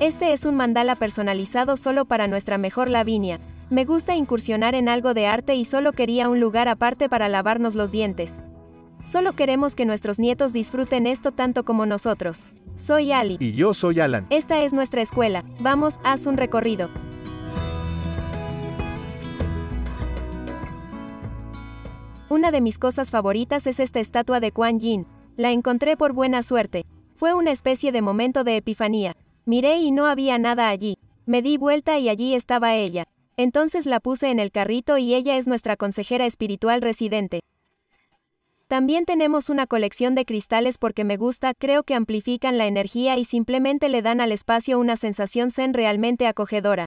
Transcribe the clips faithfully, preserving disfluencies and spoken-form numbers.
Este es un mandala personalizado solo para nuestra mejor Lavinia. Me gusta incursionar en algo de arte y solo quería un lugar aparte para lavarnos los dientes. Solo queremos que nuestros nietos disfruten esto tanto como nosotros. Soy Ali. Y yo soy Alan. Esta es nuestra escuela. Vamos, haz un recorrido. Una de mis cosas favoritas es esta estatua de Kwan Yin. La encontré por buena suerte. Fue una especie de momento de epifanía. Miré y no había nada allí. Me di vuelta y allí estaba ella. Entonces la puse en el carrito y ella es nuestra consejera espiritual residente. También tenemos una colección de cristales porque me gusta, creo que amplifican la energía y simplemente le dan al espacio una sensación zen realmente acogedora.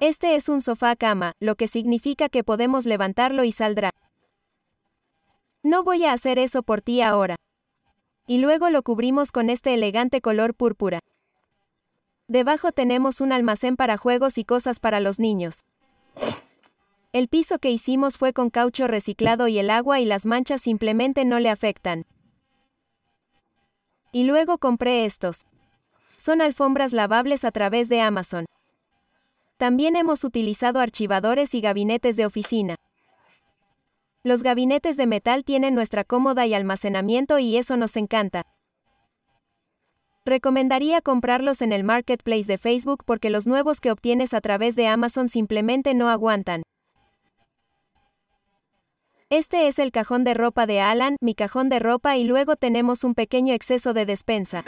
Este es un sofá cama, lo que significa que podemos levantarlo y saldrá. No voy a hacer eso por ti ahora. Y luego lo cubrimos con este elegante color púrpura. Debajo tenemos un almacén para juegos y cosas para los niños. El piso que hicimos fue con caucho reciclado y el agua y las manchas simplemente no le afectan. Y luego compré estos. Son alfombras lavables a través de Amazon. También hemos utilizado archivadores y gabinetes de oficina. Los gabinetes de metal tienen nuestra cómoda y almacenamiento y eso nos encanta. Recomendaría comprarlos en el Marketplace de Facebook porque los nuevos que obtienes a través de Amazon simplemente no aguantan. Este es el cajón de ropa de Alan, mi cajón de ropa, y luego tenemos un pequeño exceso de despensa.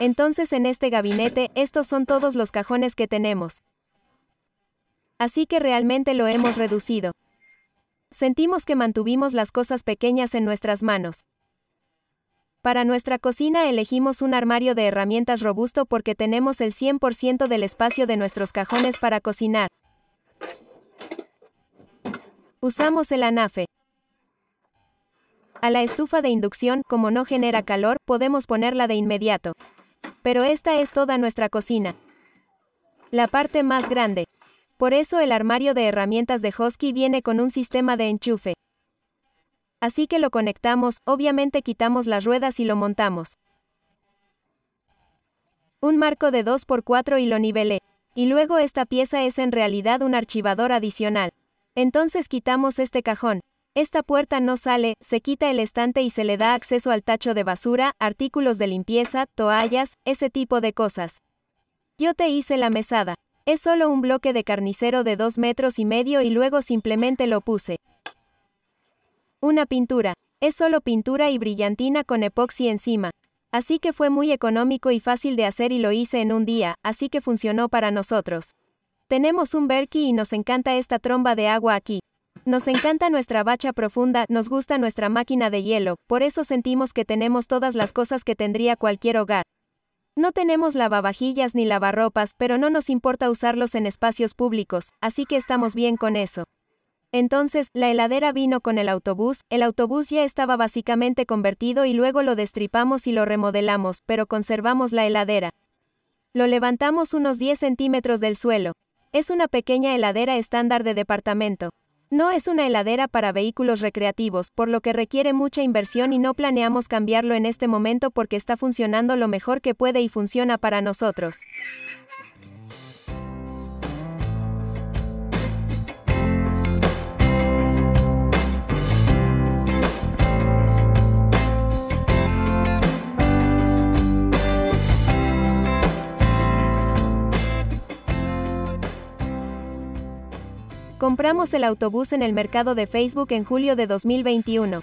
Entonces en este gabinete, estos son todos los cajones que tenemos. Así que realmente lo hemos reducido. Sentimos que mantuvimos las cosas pequeñas en nuestras manos. Para nuestra cocina elegimos un armario de herramientas robusto porque tenemos el cien por ciento del espacio de nuestros cajones para cocinar. Usamos el anafe. A la estufa de inducción, como no genera calor, podemos ponerla de inmediato. Pero esta es toda nuestra cocina. La parte más grande. Por eso el armario de herramientas de Husky viene con un sistema de enchufe. Así que lo conectamos, obviamente quitamos las ruedas y lo montamos. Un marco de dos por cuatro y lo nivelé. Y luego esta pieza es en realidad un archivador adicional. Entonces quitamos este cajón. Esta puerta no sale, se quita el estante y se le da acceso al tacho de basura, artículos de limpieza, toallas, ese tipo de cosas. Yo te hice la mesada. Es solo un bloque de carnicero de dos metros y medio y luego simplemente lo puse. Una pintura. Es solo pintura y brillantina con epoxi encima. Así que fue muy económico y fácil de hacer y lo hice en un día, así que funcionó para nosotros. Tenemos un Berkey y nos encanta esta tromba de agua aquí. Nos encanta nuestra bacha profunda, nos gusta nuestra máquina de hielo, por eso sentimos que tenemos todas las cosas que tendría cualquier hogar. No tenemos lavavajillas ni lavarropas, pero no nos importa usarlos en espacios públicos, así que estamos bien con eso. Entonces, la heladera vino con el autobús, el autobús ya estaba básicamente convertido y luego lo destripamos y lo remodelamos, pero conservamos la heladera. Lo levantamos unos diez centímetros del suelo. Es una pequeña heladera estándar de departamento. No es una heladera para vehículos recreativos, por lo que requiere mucha inversión y no planeamos cambiarlo en este momento porque está funcionando lo mejor que puede y funciona para nosotros. Compramos el autobús en el mercado de Facebook en julio de dos mil veintiuno.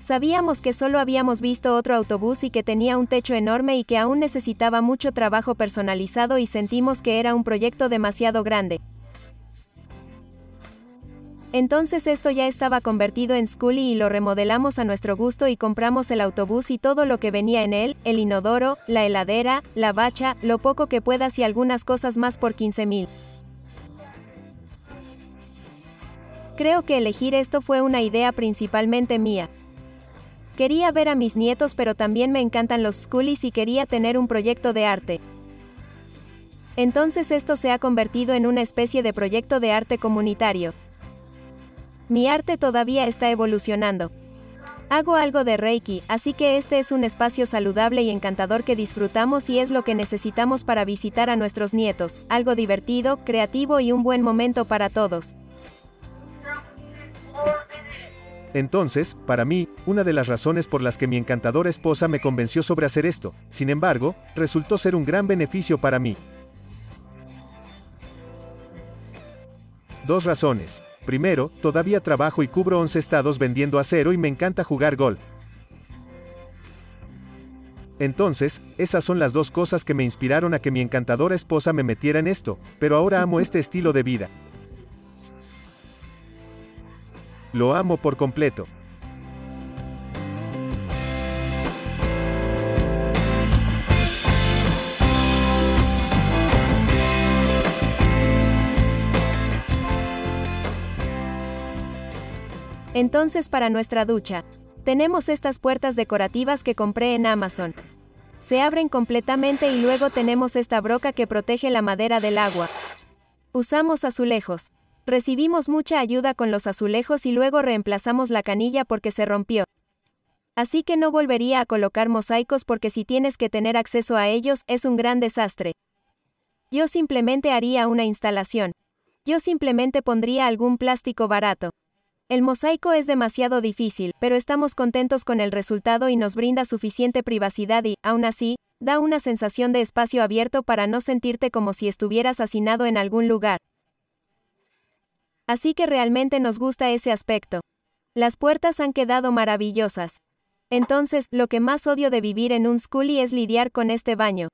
Sabíamos que solo habíamos visto otro autobús y que tenía un techo enorme y que aún necesitaba mucho trabajo personalizado y sentimos que era un proyecto demasiado grande. Entonces esto ya estaba convertido en Skoolie y lo remodelamos a nuestro gusto y compramos el autobús y todo lo que venía en él, el inodoro, la heladera, la bacha, lo poco que puedas y algunas cosas más por quince mil. Creo que elegir esto fue una idea principalmente mía. Quería ver a mis nietos, pero también me encantan los Skoolies y quería tener un proyecto de arte. Entonces esto se ha convertido en una especie de proyecto de arte comunitario. Mi arte todavía está evolucionando. Hago algo de Reiki, así que este es un espacio saludable y encantador que disfrutamos y es lo que necesitamos para visitar a nuestros nietos, algo divertido, creativo y un buen momento para todos. Entonces, para mí, una de las razones por las que mi encantadora esposa me convenció sobre hacer esto, sin embargo, resultó ser un gran beneficio para mí. Dos razones. Primero, todavía trabajo y cubro once estados vendiendo acero y me encanta jugar golf. Entonces, esas son las dos cosas que me inspiraron a que mi encantadora esposa me metiera en esto, pero ahora amo este estilo de vida. Lo amo por completo. Entonces, para nuestra ducha, tenemos estas puertas decorativas que compré en Amazon. Se abren completamente y luego tenemos esta broca que protege la madera del agua. Usamos azulejos. Recibimos mucha ayuda con los azulejos y luego reemplazamos la canilla porque se rompió. Así que no volvería a colocar mosaicos porque si tienes que tener acceso a ellos, es un gran desastre. Yo simplemente haría una instalación. Yo simplemente pondría algún plástico barato. El mosaico es demasiado difícil, pero estamos contentos con el resultado y nos brinda suficiente privacidad y, aún así, da una sensación de espacio abierto para no sentirte como si estuvieras hacinado en algún lugar. Así que realmente nos gusta ese aspecto. Las puertas han quedado maravillosas. Entonces, lo que más odio de vivir en un Skoolie es lidiar con este baño.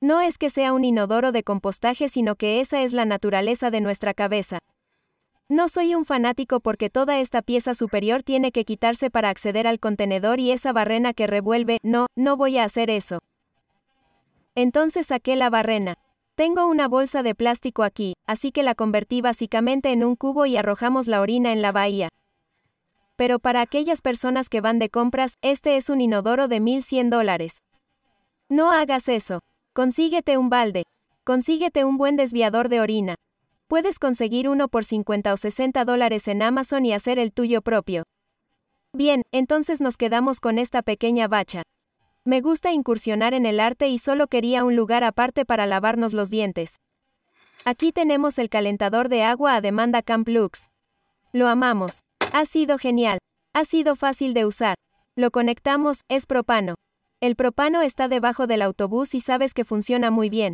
No es que sea un inodoro de compostaje, sino que esa es la naturaleza de nuestra cabeza. No soy un fanático porque toda esta pieza superior tiene que quitarse para acceder al contenedor y esa barrena que revuelve, no, no voy a hacer eso. Entonces saqué la barrena. Tengo una bolsa de plástico aquí, así que la convertí básicamente en un cubo y arrojamos la orina en la bahía. Pero para aquellas personas que van de compras, este es un inodoro de mil cien dólares. No hagas eso. Consíguete un balde. Consíguete un buen desviador de orina. Puedes conseguir uno por cincuenta o sesenta dólares en Amazon y hacer el tuyo propio. Bien, entonces nos quedamos con esta pequeña bacha. Me gusta incursionar en el arte y solo quería un lugar aparte para lavarnos los dientes. Aquí tenemos el calentador de agua a demanda Camp Lux. Lo amamos. Ha sido genial. Ha sido fácil de usar. Lo conectamos, es propano. El propano está debajo del autobús y sabes que funciona muy bien.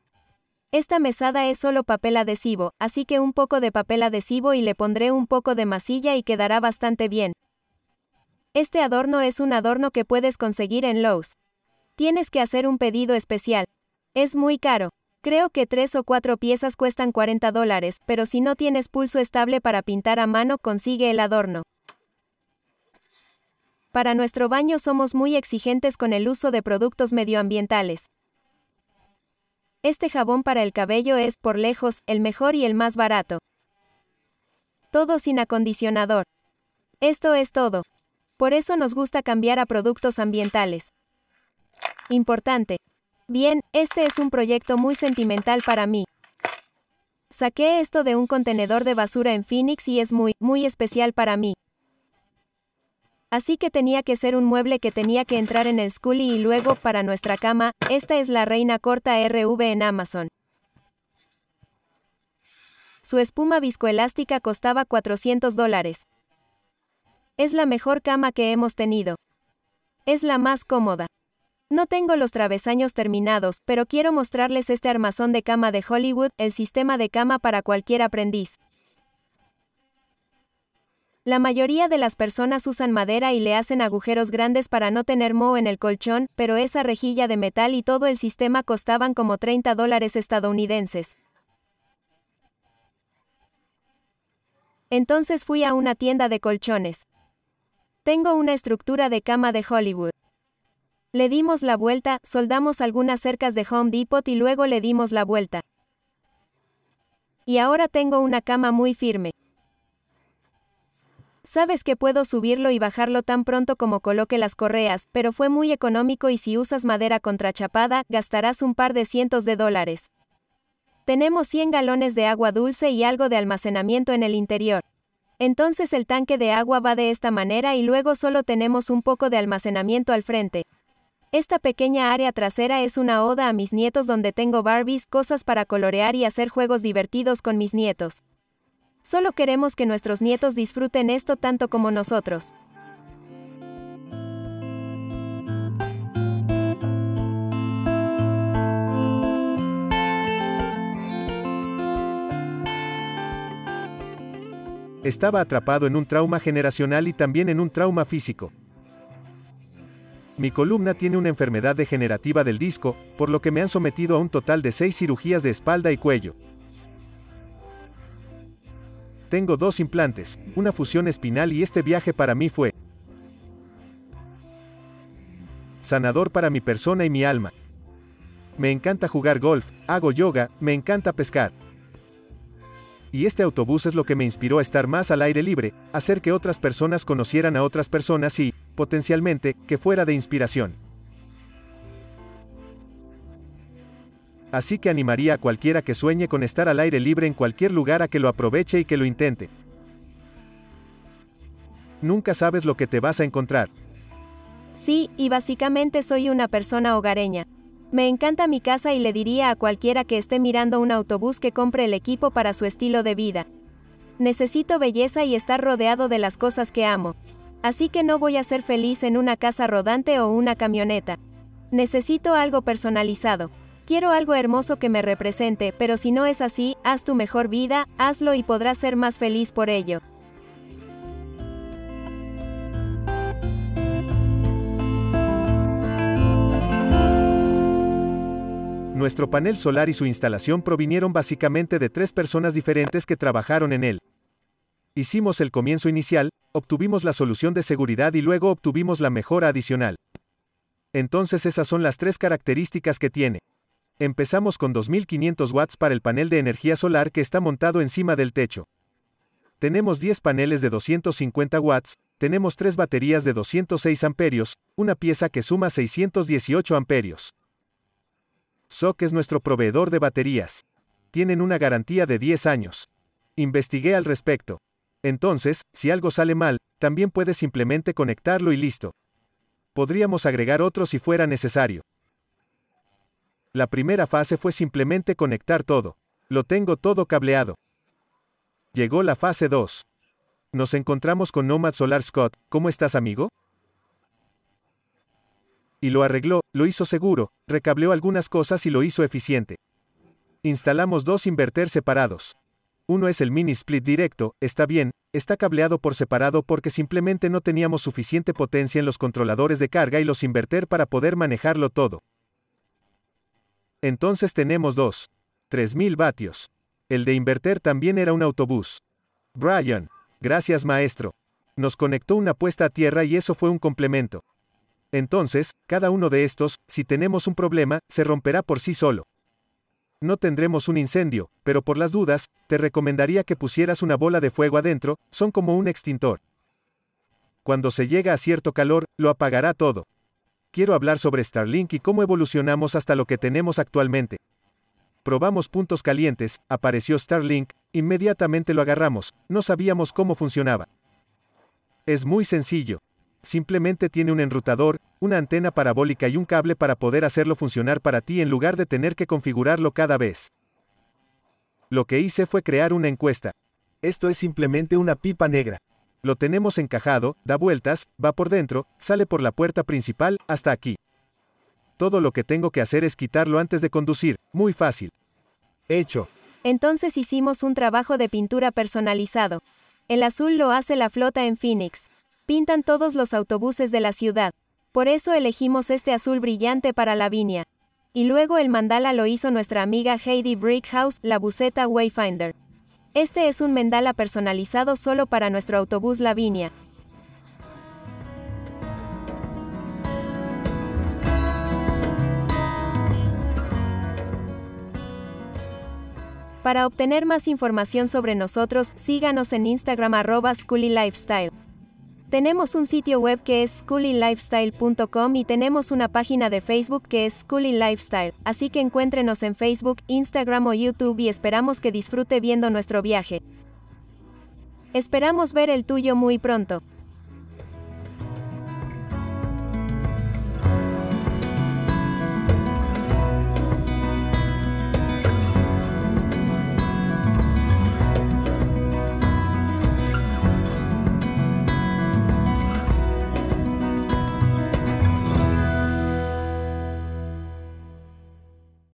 Esta mesada es solo papel adhesivo, así que un poco de papel adhesivo y le pondré un poco de masilla y quedará bastante bien. Este adorno es un adorno que puedes conseguir en Lowe's. Tienes que hacer un pedido especial. Es muy caro. Creo que tres o cuatro piezas cuestan cuarenta dólares, pero si no tienes pulso estable para pintar a mano, consigue el adorno. Para nuestro baño somos muy exigentes con el uso de productos medioambientales. Este jabón para el cabello es, por lejos, el mejor y el más barato. Todo sin acondicionador. Esto es todo. Por eso nos gusta cambiar a productos ambientales. Importante. Bien, este es un proyecto muy sentimental para mí. Saqué esto de un contenedor de basura en Phoenix y es muy, muy especial para mí. Así que tenía que ser un mueble que tenía que entrar en el Skoolie y luego, para nuestra cama, esta es la Reina Corta R V en Amazon. Su espuma viscoelástica costaba cuatrocientos dólares. Es la mejor cama que hemos tenido. Es la más cómoda. No tengo los travesaños terminados, pero quiero mostrarles este armazón de cama de Hollywood, el sistema de cama para cualquier aprendiz. La mayoría de las personas usan madera y le hacen agujeros grandes para no tener moho en el colchón, pero esa rejilla de metal y todo el sistema costaban como treinta dólares estadounidenses. Entonces fui a una tienda de colchones. Tengo una estructura de cama de Hollywood. Le dimos la vuelta, soldamos algunas cercas de Home Depot y luego le dimos la vuelta. Y ahora tengo una cama muy firme. Sabes que puedo subirlo y bajarlo tan pronto como coloque las correas, pero fue muy económico y si usas madera contrachapada, gastarás un par de cientos de dólares. Tenemos cien galones de agua dulce y algo de almacenamiento en el interior. Entonces el tanque de agua va de esta manera y luego solo tenemos un poco de almacenamiento al frente. Esta pequeña área trasera es una oda a mis nietos donde tengo Barbies, cosas para colorear y hacer juegos divertidos con mis nietos. Solo queremos que nuestros nietos disfruten esto tanto como nosotros. Estaba atrapado en un trauma generacional y también en un trauma físico. Mi columna tiene una enfermedad degenerativa del disco, por lo que me han sometido a un total de seis cirugías de espalda y cuello. Tengo dos implantes, una fusión espinal y este viaje para mí fue sanador para mi persona y mi alma. Me encanta jugar golf, hago yoga, me encanta pescar. Y este autobús es lo que me inspiró a estar más al aire libre, hacer que otras personas conocieran a otras personas y, potencialmente, que fuera de inspiración. Así que animaría a cualquiera que sueñe con estar al aire libre en cualquier lugar a que lo aproveche y que lo intente. Nunca sabes lo que te vas a encontrar. Sí, y básicamente soy una persona hogareña. Me encanta mi casa y le diría a cualquiera que esté mirando un autobús que compre el equipo para su estilo de vida. Necesito belleza y estar rodeado de las cosas que amo. Así que no voy a ser feliz en una casa rodante o una camioneta. Necesito algo personalizado. Quiero algo hermoso que me represente, pero si no es así, haz tu mejor vida, hazlo y podrás ser más feliz por ello. Nuestro panel solar y su instalación provinieron básicamente de tres personas diferentes que trabajaron en él. Hicimos el comienzo inicial, obtuvimos la solución de seguridad y luego obtuvimos la mejora adicional. Entonces esas son las tres características que tiene. Empezamos con dos mil quinientos watts para el panel de energía solar que está montado encima del techo. Tenemos diez paneles de doscientos cincuenta watts, tenemos tres baterías de doscientos seis amperios, una pieza que suma seiscientos dieciocho amperios. S O C es nuestro proveedor de baterías. Tienen una garantía de diez años. Investigué al respecto. Entonces, si algo sale mal, también puedes simplemente conectarlo y listo. Podríamos agregar otro si fuera necesario. La primera fase fue simplemente conectar todo. Lo tengo todo cableado. Llegó la fase dos. Nos encontramos con Nomad Solar Scott. ¿Cómo estás, amigo? Y lo arregló, lo hizo seguro, recableó algunas cosas y lo hizo eficiente. Instalamos dos inverter separados. Uno es el mini split directo, está bien, está cableado por separado porque simplemente no teníamos suficiente potencia en los controladores de carga y los inverter para poder manejarlo todo. Entonces tenemos dos. tres mil vatios. El de inverter también era un autobús. Brian. Gracias, maestro. Nos conectó una puesta a tierra y eso fue un complemento. Entonces, cada uno de estos, si tenemos un problema, se romperá por sí solo. No tendremos un incendio, pero por las dudas, te recomendaría que pusieras una bola de fuego adentro, son como un extintor. Cuando se llega a cierto calor, lo apagará todo. Quiero hablar sobre Starlink y cómo evolucionamos hasta lo que tenemos actualmente. Probamos puntos calientes, apareció Starlink, inmediatamente lo agarramos, no sabíamos cómo funcionaba. Es muy sencillo. Simplemente tiene un enrutador, una antena parabólica y un cable para poder hacerlo funcionar para ti en lugar de tener que configurarlo cada vez. Lo que hice fue crear una encuesta. Esto es simplemente una pipa negra. Lo tenemos encajado, da vueltas, va por dentro, sale por la puerta principal, hasta aquí. Todo lo que tengo que hacer es quitarlo antes de conducir, muy fácil. Hecho. Entonces hicimos un trabajo de pintura personalizado. El azul lo hace la flota en Phoenix. Pintan todos los autobuses de la ciudad. Por eso elegimos este azul brillante para Lavinia. Y luego el mandala lo hizo nuestra amiga Heidi Brickhouse, la buceta Wayfinder. Este es un mandala personalizado solo para nuestro autobús Lavinia. Para obtener más información sobre nosotros, síganos en Instagram arroba SchoolingLifestyle. Tenemos un sitio web que es Schooling Lifestyle punto com y tenemos una página de Facebook que es Schooling Lifestyle, así que encuéntrenos en Facebook, Instagram o YouTube y esperamos que disfrute viendo nuestro viaje. Esperamos ver el tuyo muy pronto.